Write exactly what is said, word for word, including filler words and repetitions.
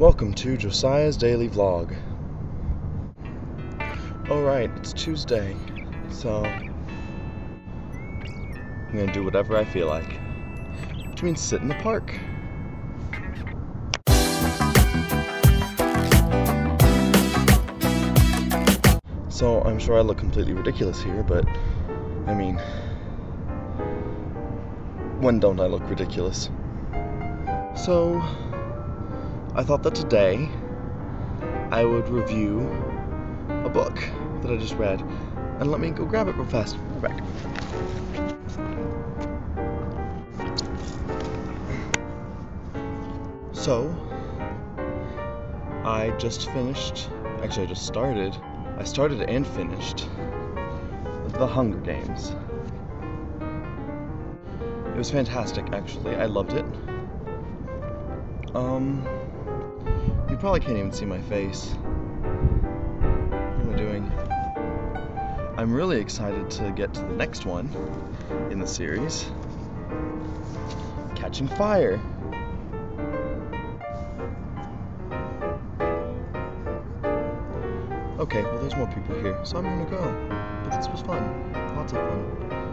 Welcome to Josiah's Daily Vlog. Alright, it's Tuesday, so I'm gonna do whatever I feel like, which means sit in the park. So I'm sure I look completely ridiculous here, but I mean, when don't I look ridiculous? So I thought that today I would review a book that I just read, and let me go grab it real fast. I'll be back. So I just finished, actually I just started, I started and finished The Hunger Games. It was fantastic actually, I loved it. Um... You probably can't even see my face. What am I doing? I'm really excited to get to the next one in the series, Catching Fire. Okay, well there's more people here, so I'm gonna go. But this was fun. Lots of fun.